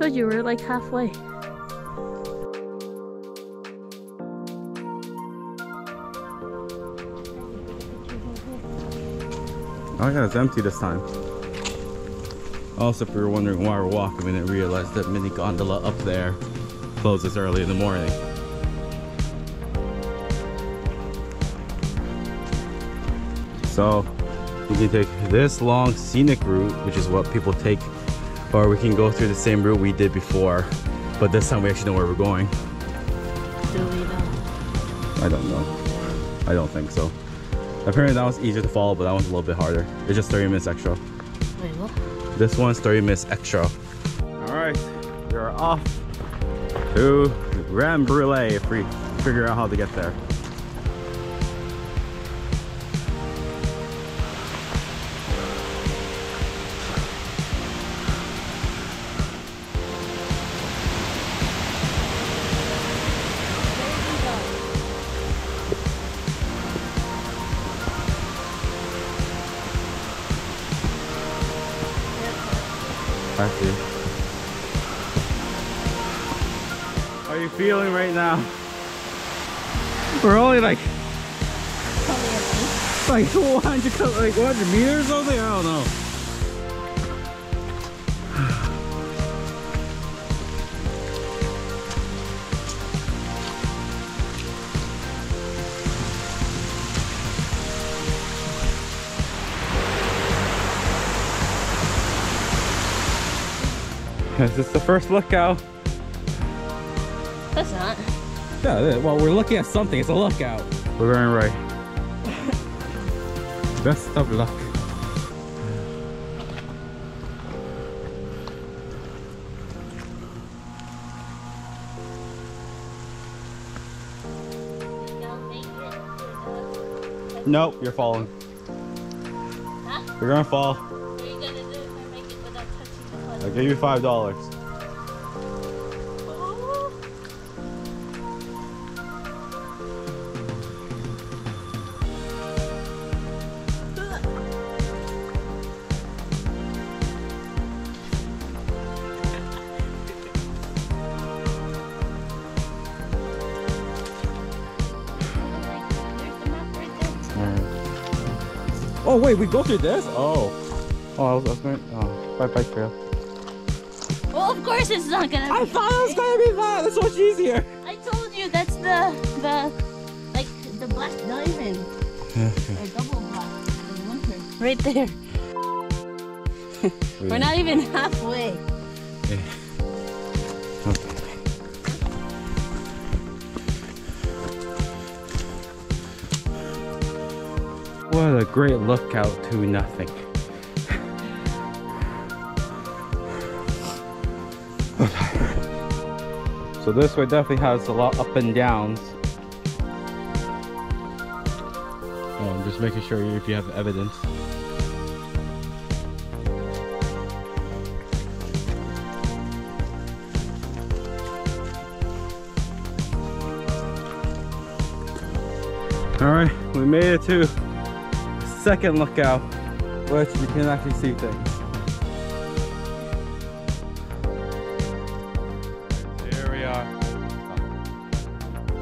Good, you were like halfway. Oh yeah, it's empty this time. Also, if you were wondering why we're walking, we didn't realize that mini gondola up there closes early in the morning. So we can take this long scenic route, which is what people take, or we can go through the same route we did before, but this time we actually know where we're going. Do we know? I don't know. I don't think so. Apparently that one's easier to follow, but that one's a little bit harder. It's just 30 minutes extra. Wait, what? This one's 30 minutes extra. Alright, we are off to Grand-Brûlé if we figure out how to get there. How are you feeling right now? We're only like 100 meters or something? I don't know. This is the first lookout. That's not. Yeah, well, we're looking at something. It's a lookout. We're going right. Best of luck. Nope, you're falling. Huh? You're gonna fall. I'll give you $5. Oh. Oh wait, we go through this? Oh. Oh, I was going. Oh, bike trail. Well, of course it's not gonna be. I thought it was gonna be fun. That's much easier. I told you that's the black diamond. Or double black in winter. Right there. We're not even halfway. Yeah. Okay. What a great lookout to nothing. So this way definitely has a lot up and downs. Just making sure if you have evidence. Alright, we made it to the second lookout, which you can actually see things.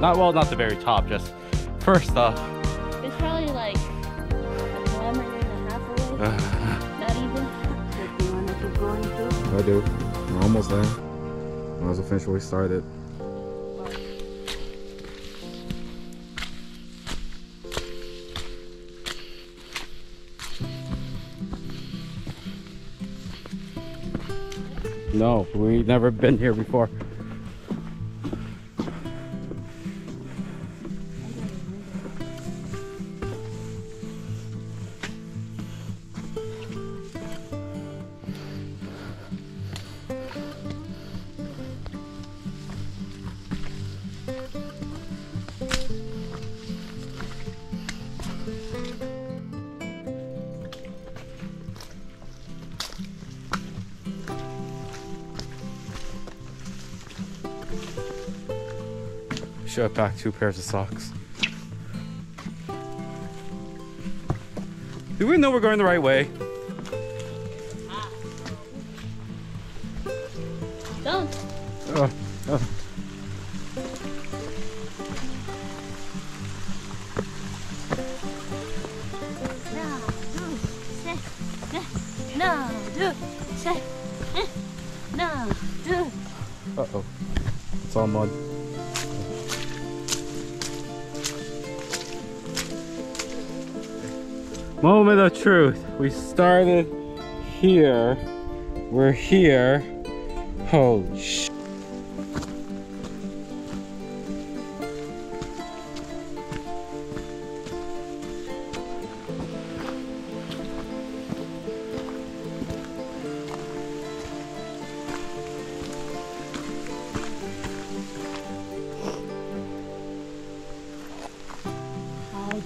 Not, well, not the very top, just first off. It's probably like a kilometer and a half away. Not even. If you want to keep going through. I do. We're almost there. Might as well finish where we started. No, we've never been here before. Should have packed 2 pairs of socks. Do we know we're going the right way? Don't. Uh-oh. It's all mud. Moment of truth. We started here. We're here. Holy shit.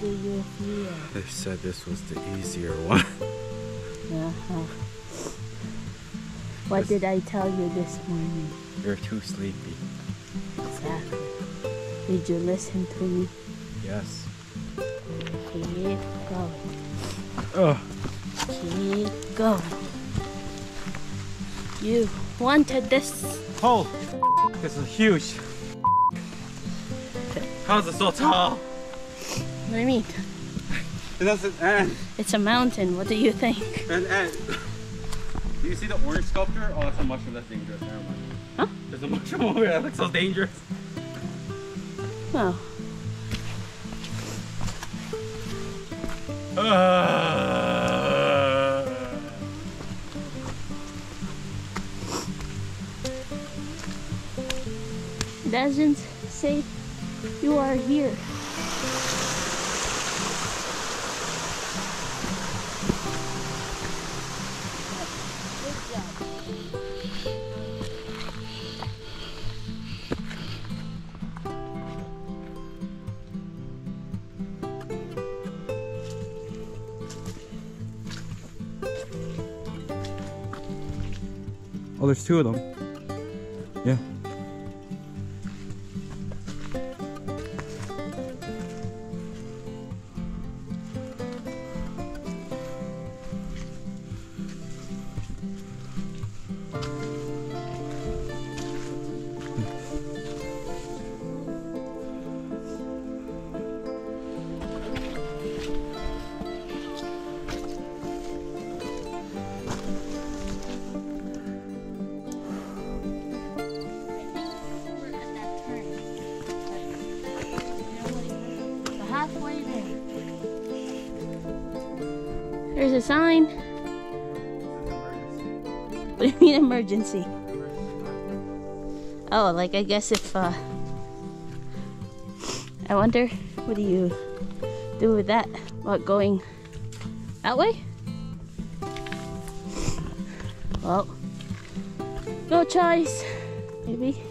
Do you feel? They said this was the easier one. Uh-huh. What did I tell you this morning? You're too sleepy. Exactly. Did you listen to me? Yes. Keep going. Oh. Keep going. You wanted this. Holy this is huge. How's it so tall? What do you mean? It doesn't end. It's a mountain. What do you think? An ant. Do you see the orange sculpture? Oh, that's a mushroom. That's dangerous. Never mind. Huh? There's a mushroom over there. That looks so dangerous. Well. It doesn't say you are here. Oh, there's two of them. Yeah. There's a sign. What do you mean emergency? Oh, like I guess if, I wonder, what do you do with that? What, going that way? Well, no choice, maybe.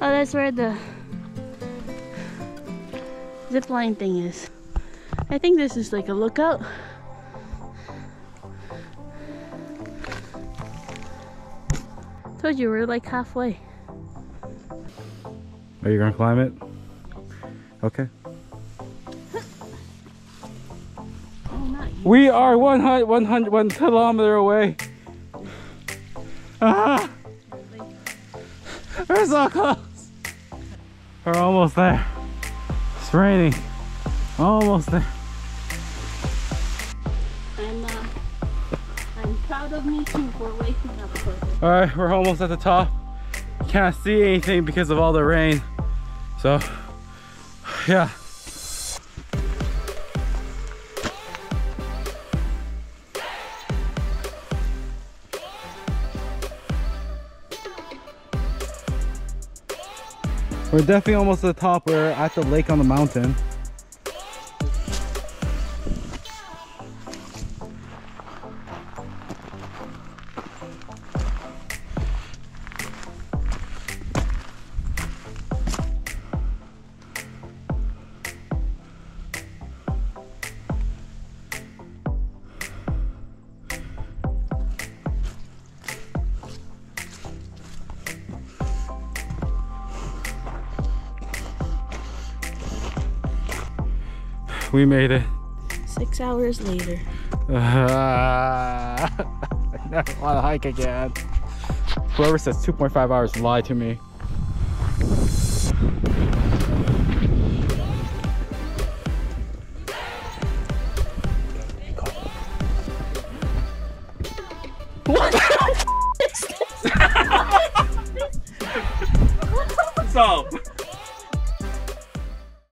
Oh, that's where the zip line thing is. I think this is like a lookout. Told you we're like halfway. Are you gonna climb it? Okay. Oh, not you. We are 1 kilometer away. Ah! We're so close. We're almost there. It's raining. Almost there. I'm proud of me too for waking up for this. All right, we're almost at the top. Can't see anything because of all the rain. So, yeah. We're definitely almost at the top. We're at the lake on the mountain. We made it. 6 hours later. I never want to hike again. Whoever says 2.5 hours lied to me. What the f is this? What's up?